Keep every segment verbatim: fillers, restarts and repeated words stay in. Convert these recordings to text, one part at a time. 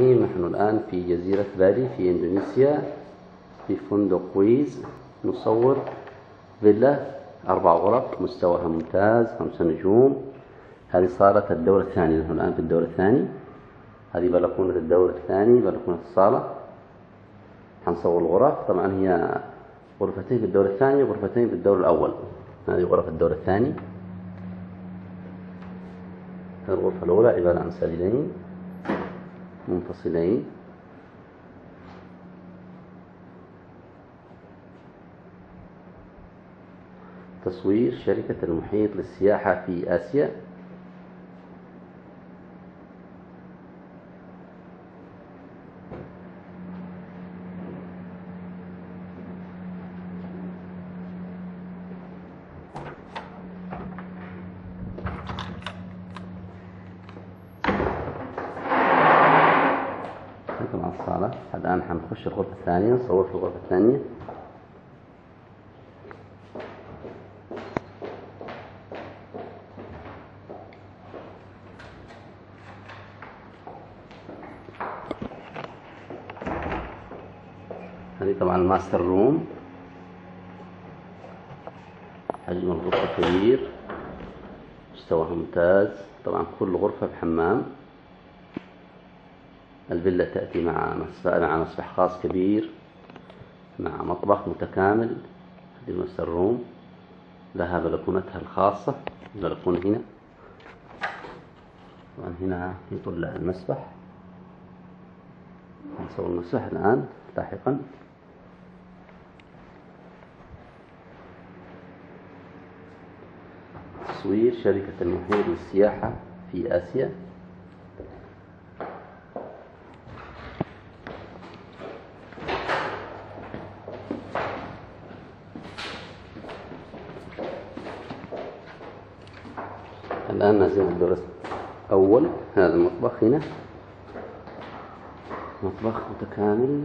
المشاهدين، نحن الآن في جزيرة بالي في اندونيسيا في فندق ويز نصور فيلا، أربع غرف مستواها ممتاز، خمسة نجوم. هذه صارت الدورة الثانية، نحن الآن في الدورة الثانية. هذه بلكونة الدور الثاني، بلكونة الصالة. هنصور الغرف، طبعا هي غرفتين في الدور الثاني وغرفتين في الدور الأول. هذه غرف الدور الثاني. الغرفة الأولى عبارة عن سريرين منفصلين، تصوير شركة المحيط للسياحة في آسيا. على الصالة. الآن حنخش الغرفة الثانية، نصور في الغرفة الثانية. هذه طبعا الماستر روم، حجم الغرفة كبير، مستواها ممتاز. طبعا كل غرفة بحمام. الفيلا تأتي مع مسبح مع مسبح خاص كبير، مع مطبخ متكامل. هذه الماستر روم لها بلكونتها الخاصة، البلكونة هنا. طبعا هنا يطل المسبح، نصور المسبح الآن لاحقا. تصوير شركة المحيط للسياحة في آسيا. الآن نازلين الدرس أول. هذا المطبخ هنا، مطبخ متكامل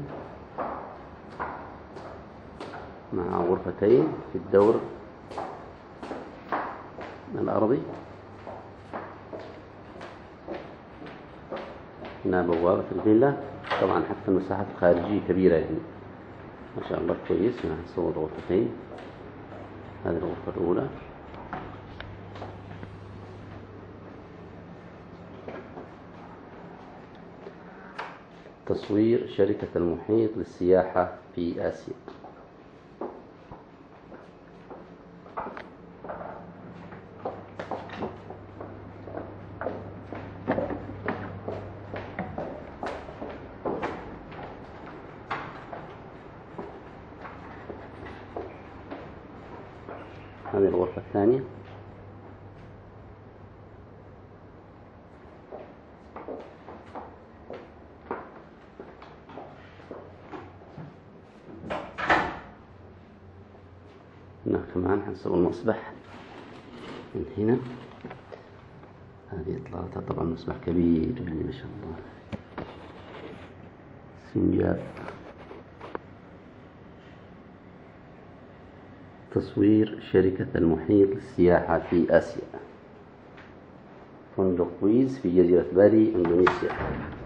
مع غرفتين في الدور الأرضي. هنا بوابة الفيلا. طبعا حتى المساحات الخارجية كبيرة هنا، ما شاء الله كويس. هنا هنصور غرفتين. هذه الغرفة الأولى، تصوير شركة المحيط للسياحة في آسيا. هذه الغرفة الثانية. هنا كمان حنسوي المسبح من هنا. هذه اطلالتها، طبعا مسبح كبير يعني ما شاء الله، سنجاب. تصوير شركة المحيط للسياحة في آسيا، فندق ويز في جزيرة بالي اندونيسيا.